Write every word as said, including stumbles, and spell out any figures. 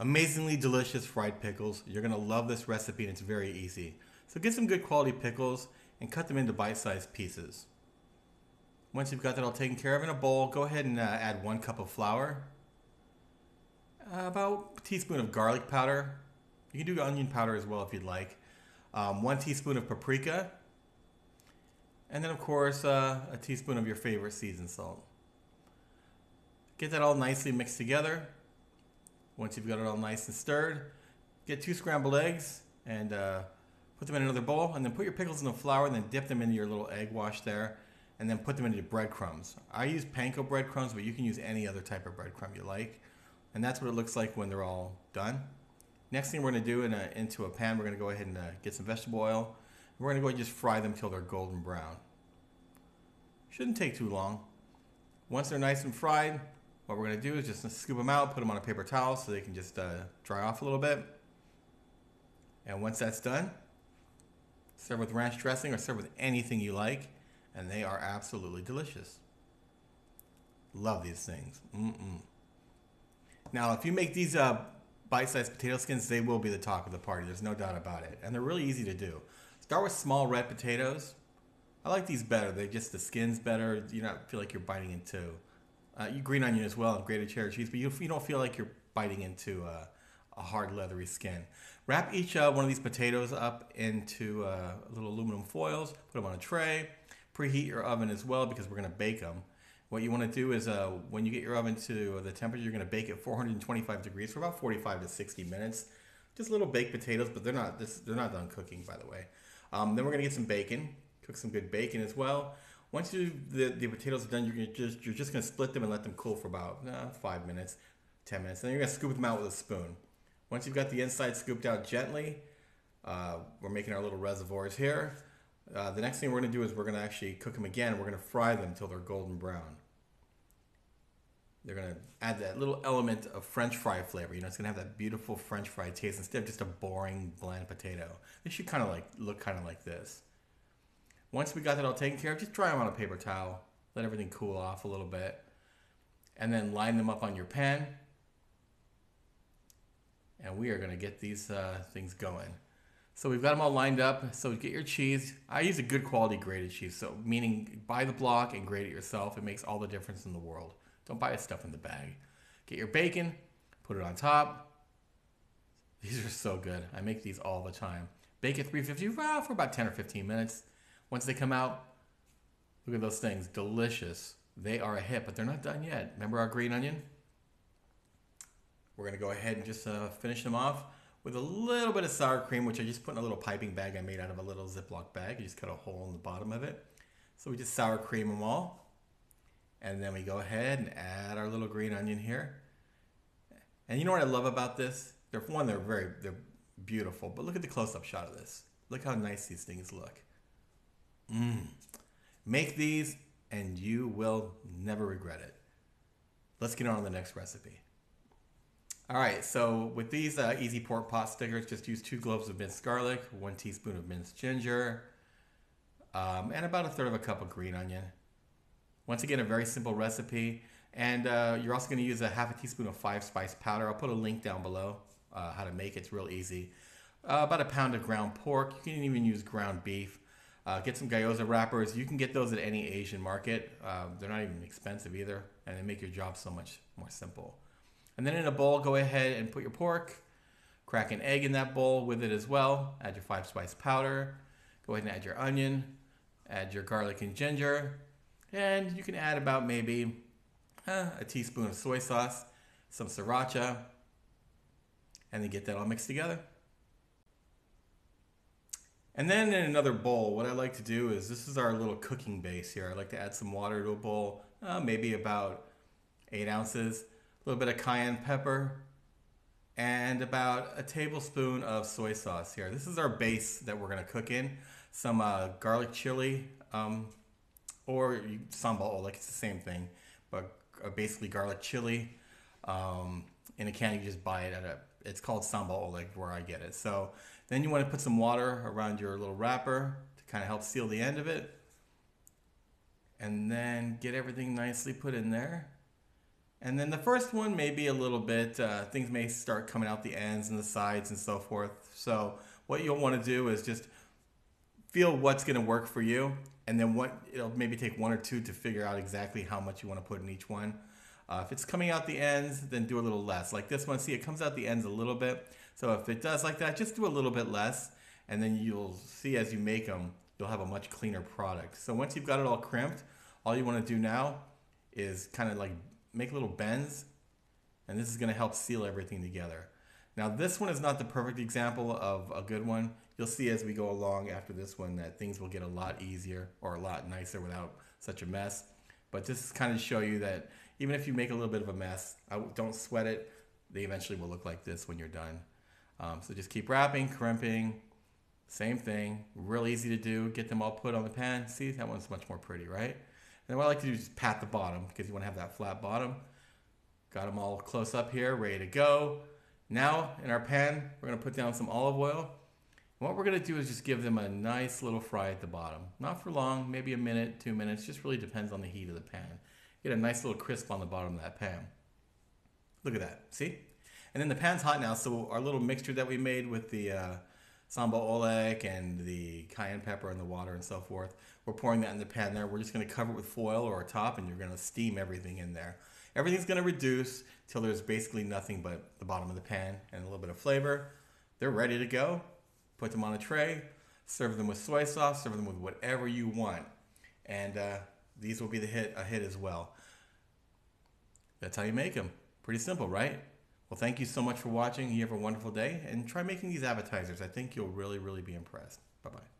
Amazingly delicious fried pickles. You're gonna love this recipe and it's very easy. So get some good quality pickles and cut them into bite-sized pieces. Once you've got that all taken care of in a bowl, go ahead and uh, add one cup of flour, about a teaspoon of garlic powder. You can do onion powder as well if you'd like. Um, one teaspoon of paprika, and then of course uh, a teaspoon of your favorite seasoned salt. Get that all nicely mixed together. Once you've got it all nice and stirred, get two scrambled eggs and uh, put them in another bowl, and then put your pickles in the flour and then dip them into your little egg wash there, and then put them into your breadcrumbs. I use panko breadcrumbs, but you can use any other type of breadcrumb you like. And that's what it looks like when they're all done. Next thing we're gonna do in a, into a pan, we're gonna go ahead and uh, get some vegetable oil. We're gonna go ahead and just fry them till they're golden brown. Shouldn't take too long. Once they're nice and fried, what we're gonna do is just scoop them out, put them on a paper towel so they can just uh, dry off a little bit. And once that's done, serve with ranch dressing or serve with anything you like, and they are absolutely delicious. Love these things. Mm-mm. Now, if you make these uh, bite-sized potato skins, they will be the talk of the party. There's no doubt about it. And they're really easy to do. Start with small red potatoes. I like these better. They just, the skin's better. You don't feel like you're biting into uh, you green onion as well and grated cheddar cheese, but you, you don't feel like you're biting into uh, a hard leathery skin. Wrap each uh, one of these potatoes up into uh, little aluminum foils. Put them on a tray. Preheat your oven as well because we're going to bake them. What you want to do is uh, when you get your oven to the temperature, you're going to bake it four hundred twenty-five degrees for about forty-five to sixty minutes. Just little baked potatoes, but they're not this, they're not done cooking, by the way. Um, then we're going to get some bacon. Cook some good bacon as well. Once you the, the potatoes are done, you're gonna just you're just going to split them and let them cool for about uh, five minutes, ten minutes. Then you're going to scoop them out with a spoon. Once you've got the inside scooped out gently, uh, we're making our little reservoirs here. Uh, the next thing we're going to do is we're going to actually cook them again. We're going to fry them till they're golden brown. They're going to add that little element of French fry flavor. You know, it's going to have that beautiful French fry taste instead of just a boring, bland potato. They should kind of like look kind of like this. Once we got that all taken care of, just dry them on a paper towel. Let everything cool off a little bit. And then line them up on your pan. And we are going to get these uh, things going. So we've got them all lined up. So get your cheese. I use a good quality grated cheese. So meaning buy the block and grate it yourself. It makes all the difference in the world. Don't buy stuff in the bag. Get your bacon, put it on top. These are so good. I make these all the time. Bake at three fifty ah, for about ten or fifteen minutes. Once they come out, look at those things. Delicious. They are a hit, but they're not done yet. Remember our green onion? We're going to go ahead and just uh, finish them off with a little bit of sour cream, which I just put in a little piping bag I made out of a little Ziploc bag. You just cut a hole in the bottom of it. So we just sour cream them all. And then we go ahead and add our little green onion here. And you know what I love about this? They're, one, they're very they're beautiful, but look at the close-up shot of this. Look how nice these things look. Mm. Make these and you will never regret it. Let's get on to the next recipe. All right, so with these uh, easy pork pot stickers, just use two cloves of minced garlic, one teaspoon of minced ginger, um, and about a third of a cup of green onion. Once again, a very simple recipe. And uh, you're also gonna use a half a teaspoon of five spice powder. I'll put a link down below uh, how to make it. It's real easy. Uh, about a pound of ground pork. You can even use ground beef. Uh, get some gyoza wrappers. You can get those at any Asian market. Uh, they're not even expensive either, and they make your job so much more simple. And then in a bowl, go ahead and put your pork, crack an egg in that bowl with it as well, add your five spice powder, go ahead and add your onion, add your garlic and ginger, and you can add about maybe uh, a teaspoon of soy sauce, some sriracha, and then get that all mixed together. And then in another bowl, what I like to do is, this is our little cooking base here. I like to add some water to a bowl, uh, maybe about eight ounces. A little bit of cayenne pepper and about a tablespoon of soy sauce here. This is our base that we're going to cook in. Some uh, garlic chili um, or sambal oelek, it's the same thing, but basically garlic chili. Um, in a can, you just buy it at a, it's called sambal oelek where I get it. So then you want to put some water around your little wrapper to kind of help seal the end of it. And then get everything nicely put in there. And then the first one may be a little bit, uh, things may start coming out the ends and the sides and so forth. So what you'll want to do is just feel what's going to work for you. And then what, it'll maybe take one or two to figure out exactly how much you want to put in each one. Uh, if it's coming out the ends, then do a little less. Like this one, see, it comes out the ends a little bit. So if it does like that, just do a little bit less. And then you'll see as you make them, you'll have a much cleaner product. So once you've got it all crimped, all you want to do now is kind of like make little bends, and this is going to help seal everything together. Now this one is not the perfect example of a good one. You'll see as we go along after this one that things will get a lot easier or a lot nicer without such a mess. But this is kind of show you that even if you make a little bit of a mess, don't sweat it. They eventually will look like this when you're done. Um, so just keep wrapping, crimping, same thing, real easy to do. Get them all put on the pan. See, that one's much more pretty, right? And what I like to do is just pat the bottom because you want to have that flat bottom. Got them all close up here, ready to go. Now in our pan, we're going to put down some olive oil. And what we're going to do is just give them a nice little fry at the bottom. Not for long, maybe a minute, two minutes. Just really depends on the heat of the pan. Get a nice little crisp on the bottom of that pan. Look at that, see? And then the pan's hot now, so our little mixture that we made with the uh, sambal olek and the cayenne pepper and the water and so forth. We're pouring that in the pan there. We're just going to cover it with foil or a top, and you're going to steam everything in there. Everything's going to reduce till there's basically nothing but the bottom of the pan and a little bit of flavor. They're ready to go. Put them on a tray. Serve them with soy sauce. Serve them with whatever you want. And uh, these will be the hit, a hit as well. That's how you make them. Pretty simple, right? Well, thank you so much for watching. You have a wonderful day, and try making these appetizers. I think you'll really, really be impressed. Bye-bye.